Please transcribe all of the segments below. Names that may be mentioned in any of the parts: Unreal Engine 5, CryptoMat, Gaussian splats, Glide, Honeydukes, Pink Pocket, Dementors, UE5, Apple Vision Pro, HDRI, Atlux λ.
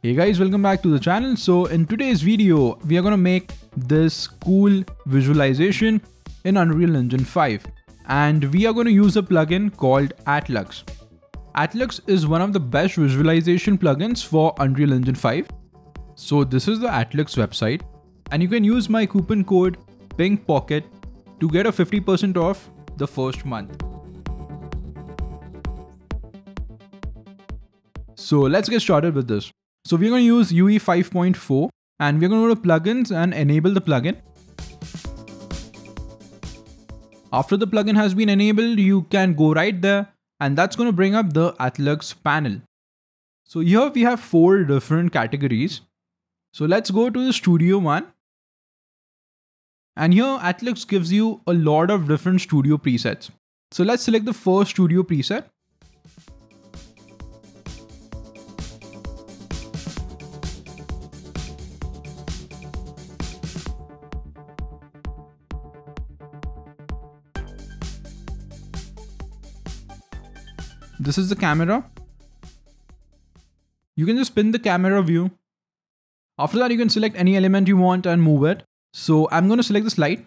Hey guys, welcome back to the channel. So in today's video, we are going to make this cool visualization in Unreal Engine 5. And we are going to use a plugin called Atlux. Atlux is one of the best visualization plugins for Unreal Engine 5. So this is the Atlux website. And you can use my coupon code Pink Pocket to get a 50% off the first month. So let's get started with this. So we're going to use UE 5.4 and we're going to go to plugins and enable the plugin. After the plugin has been enabled, you can go right there and that's going to bring up the Atlux panel. So here we have four different categories. So let's go to the studio one. And here Atlux gives you a lot of different studio presets. So let's select the first studio preset. This is the camera. You can just spin the camera view. After that, you can select any element you want and move it. So I'm going to select the slide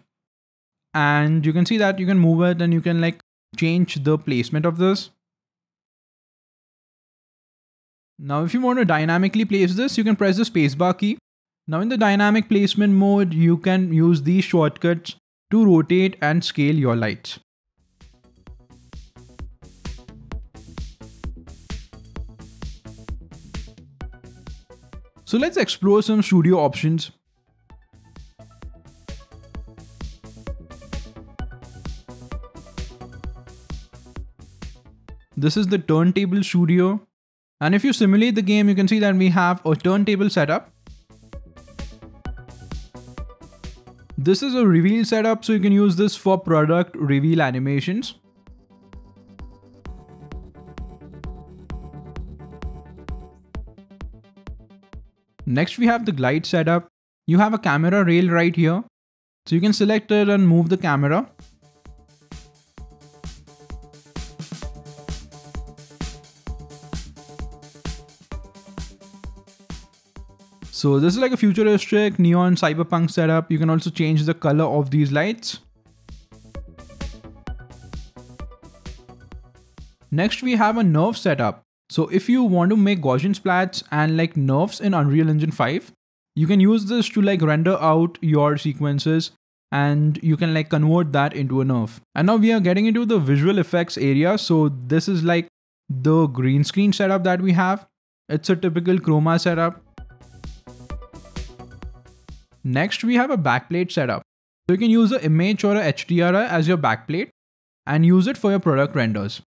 and you can see that you can move it and you can like change the placement of this. Now, if you want to dynamically place this, you can press the spacebar key. Now in the dynamic placement mode, you can use these shortcuts to rotate and scale your lights. So let's explore some studio options. This is the turntable studio. And if you simulate the game, you can see that we have a turntable setup. This is a reveal setup, so you can use this for product reveal animations. Next, we have the glide setup. You have a camera rail right here. So you can select it and move the camera. So this is like a futuristic neon cyberpunk setup. You can also change the color of these lights. Next, we have a nerve setup. So if you want to make Gaussian splats and like nerves in Unreal Engine 5, you can use this to like render out your sequences and you can like convert that into a nerve. And now we are getting into the visual effects area. So this is like the green screen setup that we have. It's a typical chroma setup. Next, we have a backplate setup. So you can use an image or a HDRI as your backplate and use it for your product renders.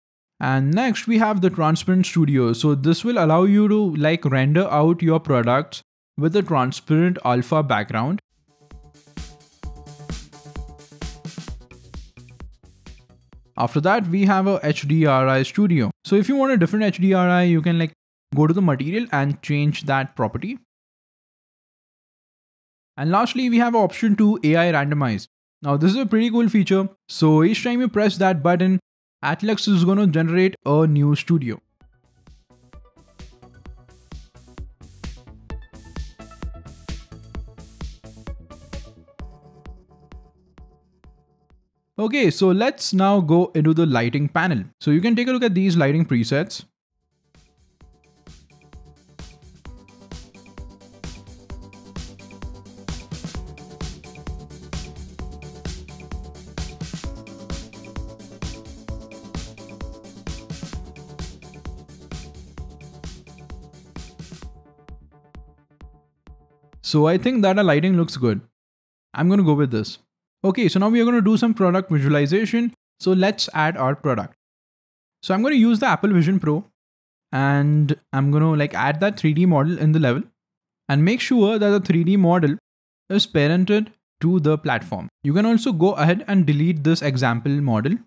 And next we have the transparent studio. So this will allow you to like render out your products with a transparent alpha background. After that, we have a HDRI studio. So if you want a different HDRI, you can like go to the material and change that property. And lastly, we have an option to AI randomize. Now this is a pretty cool feature. So each time you press that button, Atlux is going to generate a new studio. Okay, so let's now go into the lighting panel. So you can take a look at these lighting presets. So I think that our lighting looks good. I'm going to go with this. Okay, so now we are going to do some product visualization. So let's add our product. So I'm going to use the Apple Vision Pro and I'm going to like add that 3D model in the level and make sure that the 3D model is parented to the platform. You can also go ahead and delete this example model.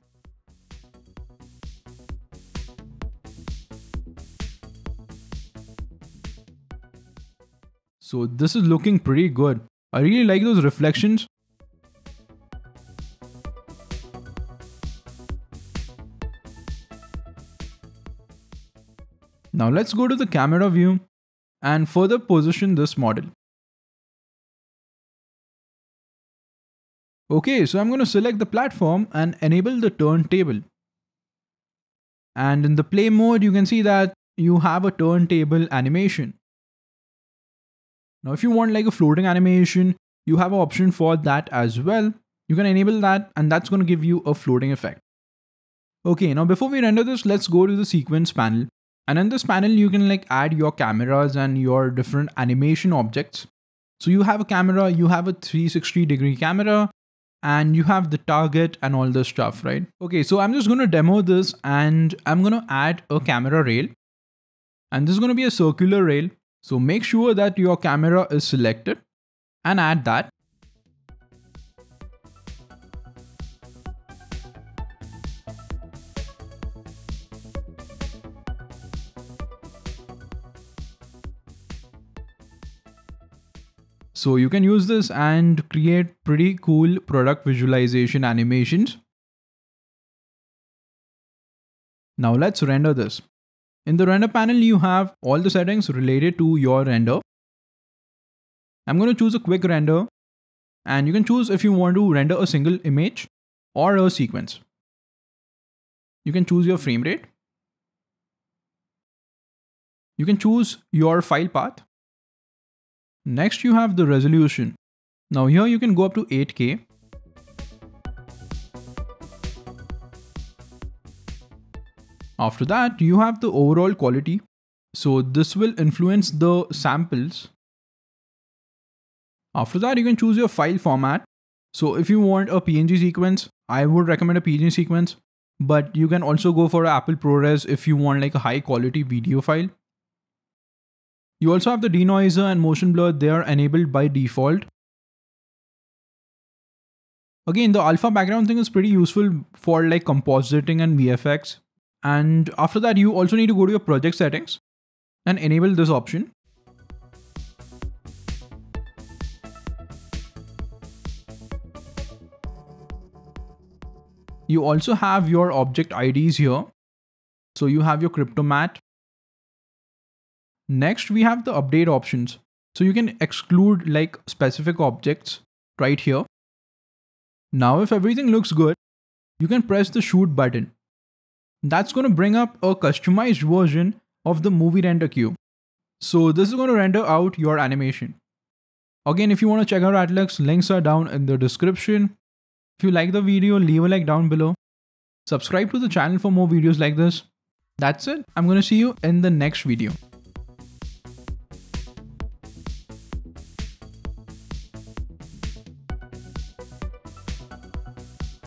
So this is looking pretty good. I really like those reflections. Now let's go to the camera view and further position this model. Okay, so I'm going to select the platform and enable the turntable. And in the play mode, you can see that you have a turntable animation. Now, if you want like a floating animation, you have an option for that as well. You can enable that and that's going to give you a floating effect. Okay, now before we render this, let's go to the sequence panel. And in this panel, you can like add your cameras and your different animation objects. So you have a camera, you have a 360-degree camera, and you have the target and all this stuff, right? Okay, so I'm just going to demo this and I'm going to add a camera rail. And this is going to be a circular rail. So make sure that your camera is selected and add that. So you can use this and create pretty cool product visualization animations. Now let's render this. In the render panel, you have all the settings related to your render. I'm going to choose a quick render and you can choose if you want to render a single image or a sequence. You can choose your frame rate. You can choose your file path. Next, you have the resolution. Now here you can go up to 8K. After that, you have the overall quality. So this will influence the samples. After that, you can choose your file format. So if you want a PNG sequence, I would recommend a PNG sequence, but you can also go for Apple ProRes if you want like a high quality video file. You also have the denoiser and motion blur, they are enabled by default. Again, the alpha background thing is pretty useful for like compositing and VFX. And after that, you also need to go to your project settings and enable this option. You also have your object IDs here. So you have your CryptoMat. Next, we have the update options. So you can exclude like specific objects right here. Now, if everything looks good, you can press the shoot button. That's going to bring up a customized version of the movie render queue. So this is going to render out your animation. Again, if you want to check out Atlux, links are down in the description. If you like the video, leave a like down below. Subscribe to the channel for more videos like this. That's it. I'm going to see you in the next video.